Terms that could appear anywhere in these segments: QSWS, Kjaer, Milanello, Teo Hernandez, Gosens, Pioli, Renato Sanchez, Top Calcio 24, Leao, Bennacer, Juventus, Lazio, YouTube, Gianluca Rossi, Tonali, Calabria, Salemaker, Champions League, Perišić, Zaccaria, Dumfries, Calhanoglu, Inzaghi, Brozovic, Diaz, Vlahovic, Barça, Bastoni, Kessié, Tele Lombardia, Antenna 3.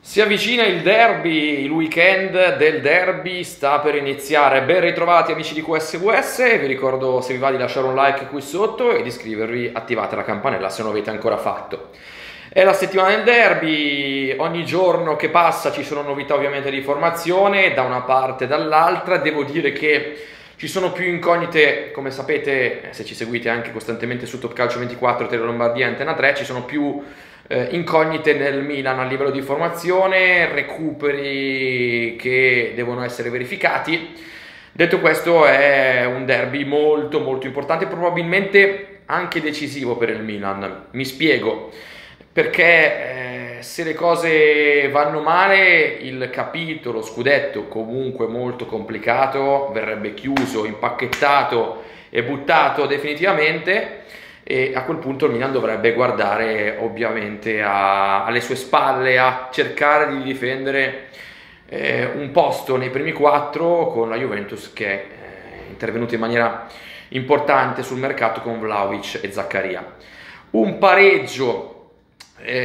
Si avvicina il derby, il weekend del derby sta per iniziare. Ben ritrovati amici di QSWS, vi ricordo se vi va di lasciare un like qui sotto e di iscrivervi, attivate la campanella se non l'avete ancora fatto. È la settimana del derby, ogni giorno che passa ci sono novità ovviamente di formazione, da una parte e dall'altra. Devo dire che ci sono più incognite, come sapete, se ci seguite anche costantemente su Top Calcio 24, Tele Lombardia e Antenna 3, ci sono più incognite nel Milan a livello di formazione, recuperi che devono essere verificati. Detto questo, è un derby molto molto importante, probabilmente anche decisivo per il Milan. Mi spiego, perché se le cose vanno male il capitolo scudetto, comunque molto complicato, verrebbe chiuso, impacchettato e buttato definitivamente, e a quel punto il Milan dovrebbe guardare ovviamente alle sue spalle, a cercare di difendere un posto nei primi quattro, con la Juventus che è intervenuta in maniera importante sul mercato con Vlahovic e Zaccaria. Un pareggio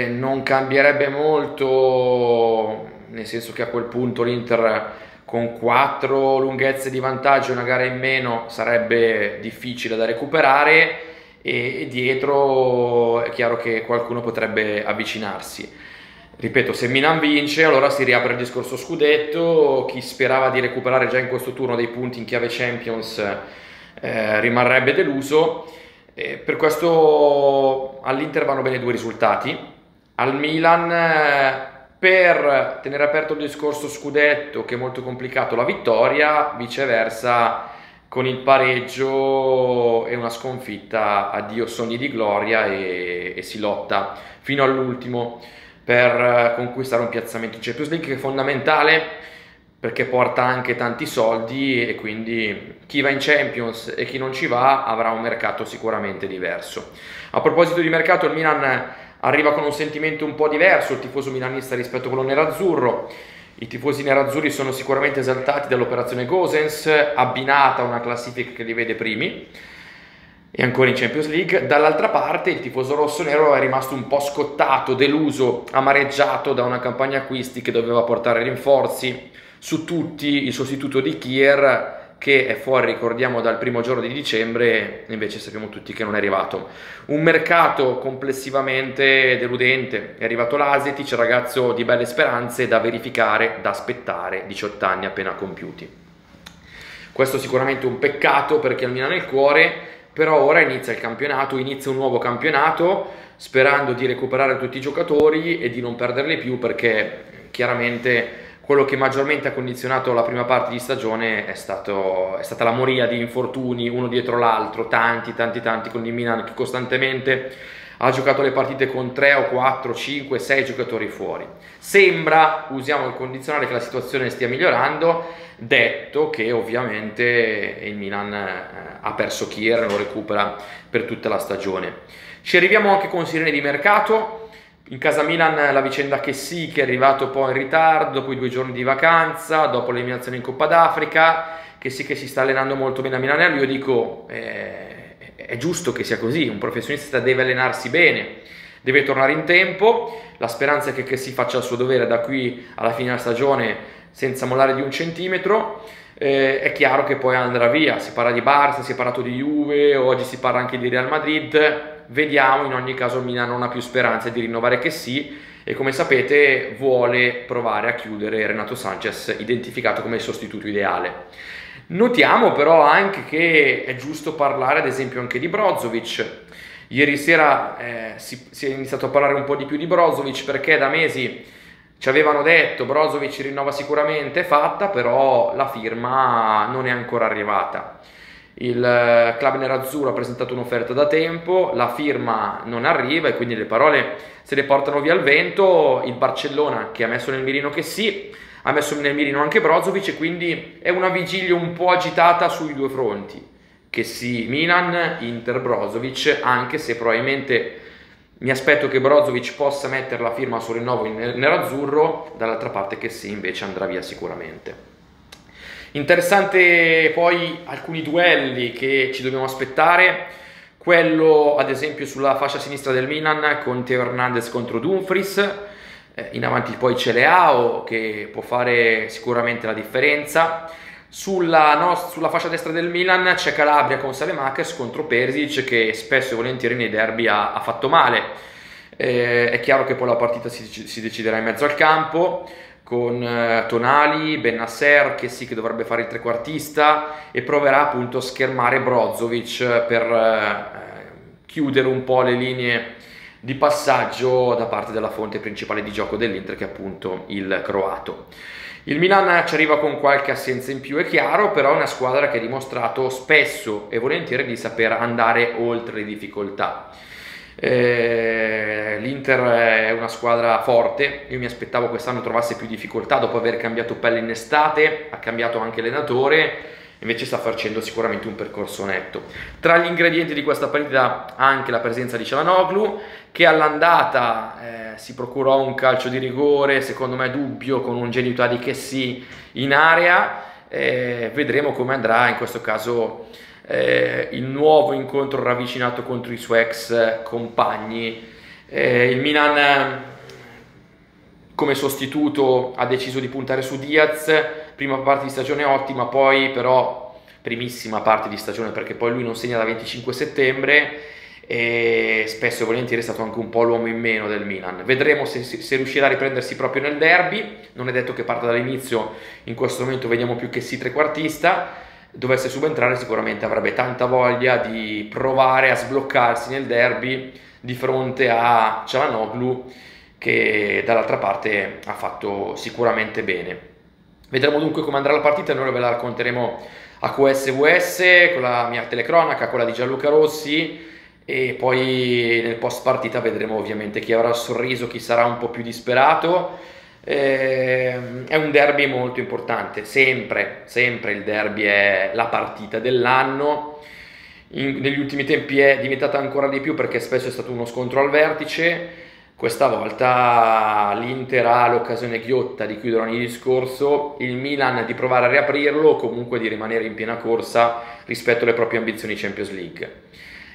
non cambierebbe molto, nel senso che a quel punto l'Inter con 4 lunghezze di vantaggio e una gara in meno sarebbe difficile da recuperare, e dietro è chiaro che qualcuno potrebbe avvicinarsi. Ripeto, se Milan vince allora si riapre il discorso scudetto, chi sperava di recuperare già in questo turno dei punti in chiave Champions rimarrebbe deluso. Per questo all'Inter vanno bene due risultati, al Milan per tenere aperto il discorso scudetto che è molto complicato la vittoria, viceversa con il pareggio e una sconfitta addio sogni di gloria, e si lotta fino all'ultimo per conquistare un piazzamento in Champions League che è fondamentale, perché porta anche tanti soldi, e quindi chi va in Champions e chi non ci va avrà un mercato sicuramente diverso. A proposito di mercato, il Milan arriva con un sentimento un po' diverso, il tifoso milanista, rispetto a quello nerazzurro. I tifosi nerazzurri sono sicuramente esaltati dall'operazione Gosens, abbinata a una classifica che li vede primi e ancora in Champions League. Dall'altra parte il tifoso rossonero è rimasto un po' scottato, deluso, amareggiato da una campagna acquisti che doveva portare rinforzi. Su tutti il sostituto di Kjaer, che è fuori, ricordiamo, dal primo giorno di dicembre, invece sappiamo tutti che non è arrivato. Un mercato complessivamente deludente, è arrivato l'Asetic, ragazzo di belle speranze, da verificare, da aspettare, 18 anni appena compiuti. Questo è sicuramente un peccato perché al Milan nel cuore, però ora inizia il campionato, inizia un nuovo campionato, sperando di recuperare tutti i giocatori e di non perderli più, perché chiaramente quello che maggiormente ha condizionato la prima parte di stagione è stata la moria di infortuni uno dietro l'altro, tanti, con il Milan che costantemente ha giocato le partite con 3 o 4, 5, 6 giocatori fuori. Sembra, usiamo il condizionale, che la situazione stia migliorando, detto che ovviamente il Milan ha perso Kjaer e lo recupera per tutta la stagione. Ci arriviamo anche con sirene di mercato. In casa Milan la vicenda Kessié, che è arrivato poi in ritardo, dopo i 2 giorni di vacanza, dopo l'eliminazione in Coppa d'Africa. Kessié che si sta allenando molto bene a Milanello, io dico è giusto che sia così, un professionista deve allenarsi bene, deve tornare in tempo. La speranza è che Kessié faccia il suo dovere da qui alla fine della stagione senza mollare di un centimetro. È chiaro che poi andrà via, si parla di Barça, si è parlato di Juve, oggi si parla anche di Real Madrid. Vediamo, in ogni caso il Milan non ha più speranze di rinnovare Kessié, e come sapete vuole provare a chiudere Renato Sanchez, identificato come il sostituto ideale. Notiamo però anche che è giusto parlare ad esempio anche di Brozovic. Ieri sera si è iniziato a parlare un po' di più di Brozovic, perché da mesi ci avevano detto Brozovic rinnova sicuramente, è fatta, però la firma non è ancora arrivata. Il club nerazzurro ha presentato un'offerta da tempo, la firma non arriva e quindi le parole se le portano via al vento. Il Barcellona, che ha messo nel mirino Kessié, ha messo nel mirino anche Brozovic, e quindi è una vigilia un po' agitata sui due fronti, Kessié Milan, Inter Brozovic, anche se probabilmente mi aspetto che Brozovic possa mettere la firma sul rinnovo in nerazzurro, dall'altra parte Kessié invece andrà via sicuramente. Interessante poi alcuni duelli che ci dobbiamo aspettare, quello ad esempio sulla fascia sinistra del Milan con Teo Hernandez contro Dumfries, In avanti poi c'è Leao che può fare sicuramente la differenza. Sulla fascia destra del Milan c'è Calabria con Salemaker contro Perišić, che spesso e volentieri nei derby ha fatto male. È chiaro che poi la partita si deciderà in mezzo al campo, con Tonali, Bennacer, Kessié che dovrebbe fare il trequartista, e proverà appunto a schermare Brozovic per chiudere un po' le linee di passaggio da parte della fonte principale di gioco dell'Inter, che è appunto il croato. Il Milan ci arriva con qualche assenza in più, è chiaro, però è una squadra che ha dimostrato spesso e volentieri di saper andare oltre le difficoltà. L'Inter è una squadra forte, io mi aspettavo quest'anno trovasse più difficoltà dopo aver cambiato pelle in estate, ha cambiato anche allenatore, invece sta facendo sicuramente un percorso netto. Tra gli ingredienti di questa partita anche la presenza di Calhanoglu, che all'andata si procurò un calcio di rigore, secondo me dubbio, con un ingenuità di Kessié in area. Vedremo come andrà in questo caso il nuovo incontro ravvicinato contro i suoi ex compagni. Il Milan come sostituto ha deciso di puntare su Diaz, prima parte di stagione ottima, poi però primissima parte di stagione, perché poi lui non segna da 25 settembre, e spesso e volentieri è stato anche un po' l'uomo in meno del Milan. Vedremo se riuscirà a riprendersi proprio nel derby, non è detto che parta dall'inizio, in questo momento vediamo più che sì trequartista. Dovesse subentrare sicuramente avrebbe tanta voglia di provare a sbloccarsi nel derby di fronte a Calhanoglu, che dall'altra parte ha fatto sicuramente bene. Vedremo dunque come andrà la partita e noi ve la racconteremo a QSWS con la mia telecronaca, quella di Gianluca Rossi, e poi nel post partita vedremo ovviamente chi avrà il sorriso, chi sarà un po' più disperato. È un derby molto importante, sempre il derby è la partita dell'anno. Negli ultimi tempi è diventata ancora di più, perché spesso è stato uno scontro al vertice. Questa volta l'Inter ha l'occasione ghiotta di chiudere ogni discorso, il Milan di provare a riaprirlo o comunque di rimanere in piena corsa rispetto alle proprie ambizioni Champions League.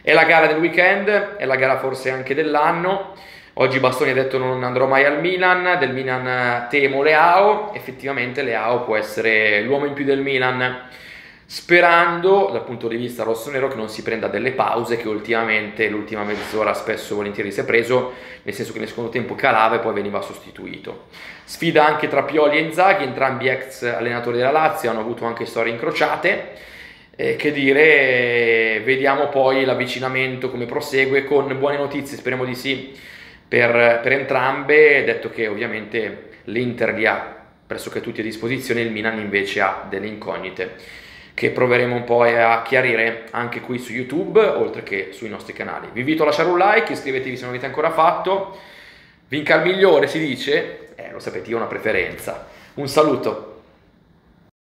È la gara del weekend, è la gara forse anche dell'anno. Oggi Bastoni ha detto non andrò mai al Milan, del Milan temo Leao. Effettivamente Leao può essere l'uomo in più del Milan, sperando dal punto di vista rossonero che non si prenda delle pause che ultimamente, l'ultima mezz'ora spesso volentieri si è preso, nel senso che nel secondo tempo calava e poi veniva sostituito. Sfida anche tra Pioli e Inzaghi, entrambi ex allenatori della Lazio, hanno avuto anche storie incrociate. Che dire, vediamo poi l'avvicinamento come prosegue, con buone notizie, speriamo di sì per entrambe, detto che ovviamente l'Inter li ha pressoché tutti a disposizione, il Milan invece ha delle incognite che proveremo un po' a chiarire anche qui su YouTube, oltre che sui nostri canali. Vi invito a lasciare un like, iscrivetevi se non l'avete ancora fatto. Vinca il migliore, si dice? Lo sapete, io ho una preferenza. Un saluto!